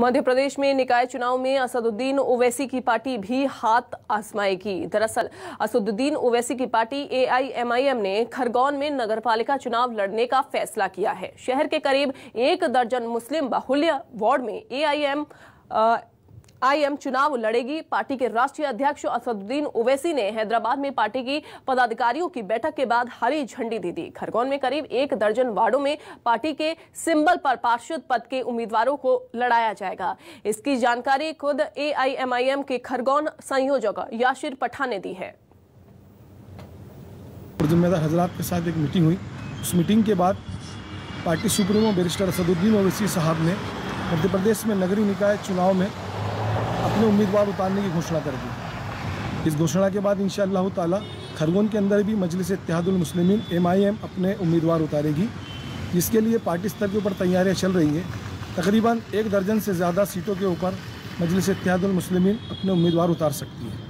मध्य प्रदेश में निकाय चुनाव में असदुद्दीन ओवैसी की पार्टी भी हाथ आजमाएगी। दरअसल असदुद्दीन ओवैसी की पार्टी एआईएमआईएम ने खरगोन में नगरपालिका चुनाव लड़ने का फैसला किया है। शहर के करीब 1 दर्जन मुस्लिम बाहुल्य वार्ड में एआईएमआईएम चुनाव लड़ेगी। पार्टी के राष्ट्रीय अध्यक्ष असदुद्दीन ओवैसी ने हैदराबाद में पार्टी की पदाधिकारियों की बैठक के बाद हरी झंडी दे दी। खरगोन में करीब 1 दर्जन वार्डों में पार्टी के सिंबल पर पार्षद पद के उम्मीदवारों को लड़ाया जाएगा। इसकी जानकारी खुद एआईएमआईएम के खरगोन संयोजक यासिर पठाने दी है। जिम्मेदार हजरात के साथ एक मीटिंग हुई। उस मीटिंग के बाद party supremo barrister Asaduddin Owaisi साहब ने मध्य प्रदेश में नगरीय निकाय चुनाव में अपने उम्मीदवार उतारने की घोषणा कर दी। इस घोषणा के बाद इंशाअल्लाह ताला खरगोन के अंदर भी मजलिस इत्तेहादुल मुस्लिमीन एमआईएम अपने उम्मीदवार उतारेगी, जिसके लिए पार्टी स्तर के ऊपर तैयारियां चल रही है। तकरीबन 1 दर्जन से ज़्यादा सीटों के ऊपर मजलिस इत्तेहादुल मुस्लिमीन अपने उम्मीदवार उतार सकती है।